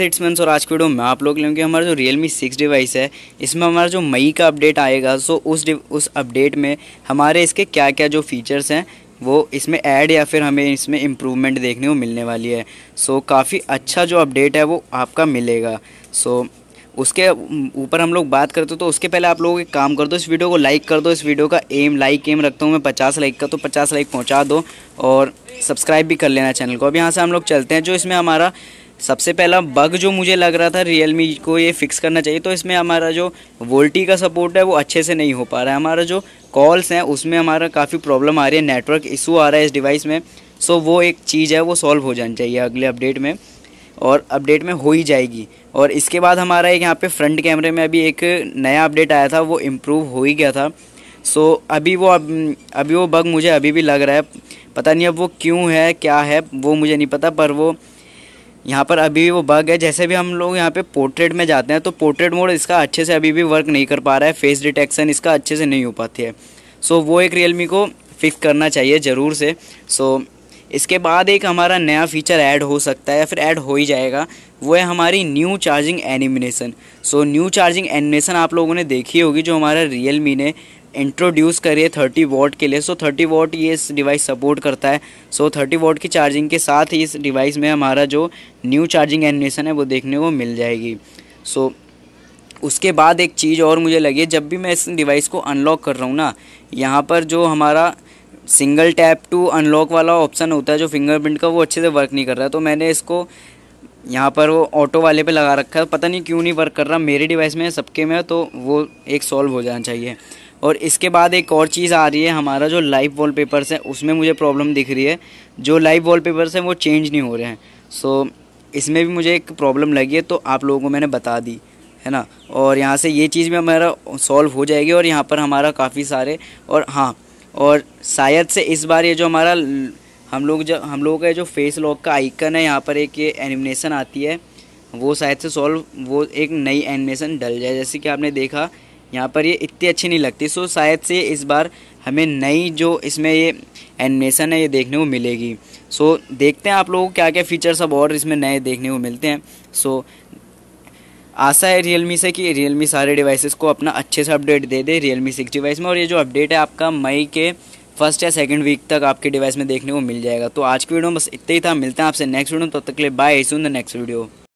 It's और आज के वीडियो में आप लोग लेंगे हमारा जो Realme 6 डिवाइस है। इसमें हमारा जो मई का अपडेट आएगा सो उस अपडेट में हमारे इसके क्या क्या जो फीचर्स हैं वो इसमें ऐड या फिर हमें इसमें इम्प्रूवमेंट देखने को मिलने वाली है। सो काफ़ी अच्छा जो अपडेट है वो आपका मिलेगा। सो उसके ऊपर हम लोग बात करते हैं, तो उसके पहले आप लोग एक काम कर दो, इस वीडियो को लाइक कर दो। इस वीडियो का एम रखता हूँ मैं 50 लाइक का, तो 50 लाइक पहुँचा दो और सब्सक्राइब भी कर लेना चैनल को। अब यहाँ से हम लोग चलते हैं। जो इसमें हमारा सबसे पहला बग जो मुझे लग रहा था Realme को ये फिक्स करना चाहिए, तो इसमें हमारा जो वोल्टी का सपोर्ट है वो अच्छे से नहीं हो पा रहा है। हमारा जो कॉल्स हैं उसमें हमारा काफ़ी प्रॉब्लम आ रही है, नेटवर्क इशू आ रहा है इस डिवाइस में। सो वो एक चीज़ है वो सॉल्व हो जानी चाहिए अगले अपडेट में, और अपडेट में हो ही जाएगी। और इसके बाद हमारा एक यहाँ पे फ्रंट कैमरे में अभी एक नया अपडेट आया था, वो इम्प्रूव हो ही गया था। सो अभी वो बग मुझे अभी भी लग रहा है, पता नहीं अब वो क्यों है क्या है वो मुझे नहीं पता, पर वो यहाँ पर अभी वो बग है। जैसे भी हम लोग यहाँ पे पोर्ट्रेट में जाते हैं तो पोर्ट्रेट मोड इसका अच्छे से अभी भी वर्क नहीं कर पा रहा है, फेस डिटेक्शन इसका अच्छे से नहीं हो पाती है। सो वो एक Realme को फिक्स करना चाहिए ज़रूर से। सो इसके बाद एक हमारा नया फीचर ऐड हो सकता है या फिर ऐड हो ही जाएगा, वो है हमारी new charging animation. So new charging animation आप लोगों ने देखी होगी जो हमारा Realme ने इंट्रोड्यूस करिए 30 वॉट के लिए। सो 30 वॉट ये इस डिवाइस सपोर्ट करता है। सो 30 वॉट की चार्जिंग के साथ ही इस डिवाइस में हमारा जो न्यू चार्जिंग एनिमेशन है वो देखने को मिल जाएगी। सो उसके बाद एक चीज़ और मुझे लगी, जब भी मैं इस डिवाइस को अनलॉक कर रहा हूँ ना, यहाँ पर जो हमारा सिंगल टैप टू अनलॉक वाला ऑप्शन होता है जो फिंगरप्रिंट का, वो अच्छे से वर्क नहीं कर रहा है। तो मैंने इसको यहाँ पर वो ऑटो वाले पे लगा रखा है, पता नहीं क्यों नहीं वर्क कर रहा, मेरे डिवाइस में सबके में, तो वो एक सॉल्व हो जाना चाहिए। और इसके बाद एक और चीज़ आ रही है, हमारा जो लाइव वॉलपेपर्स है उसमें मुझे प्रॉब्लम दिख रही है। जो लाइव वॉलपेपर्स हैं वो चेंज नहीं हो रहे हैं। सो इसमें भी मुझे एक प्रॉब्लम लगी है, तो आप लोगों को मैंने बता दी है ना। और यहाँ से ये चीज़ भी हमारा सॉल्व हो जाएगी। और यहाँ पर हमारा काफ़ी सारे और शायद से इस बार ये जो हमारा हम लोग का जो फेस लॉक का आइकन है, यहाँ पर एक ये एनिमेशन आती है, वो शायद से वो एक नई एनिमेशन डल जाए। जैसे कि आपने देखा यहाँ पर ये इतनी अच्छी नहीं लगती। सो शायद से इस बार हमें नई जो इसमें ये एनिमेशन है ये देखने को मिलेगी। सो देखते हैं आप लोगों को क्या क्या फ़ीचर सब और इसमें नए देखने को मिलते हैं। सो आशा है Realme से कि Realme सारे डिवाइसेस को अपना अच्छे से अपडेट दे दे Realme 6 डिवाइस में। और ये जो अपडेट है आपका मई के फर्स्ट या सेकंड वीक तक आपके डिवाइस में देखने को मिल जाएगा। तो आज की वीडियो में बस इतना ही था। मिलते हैं आपसे नेक्स्ट वीडियो में, तब तक के लिए bye. See you in the next video.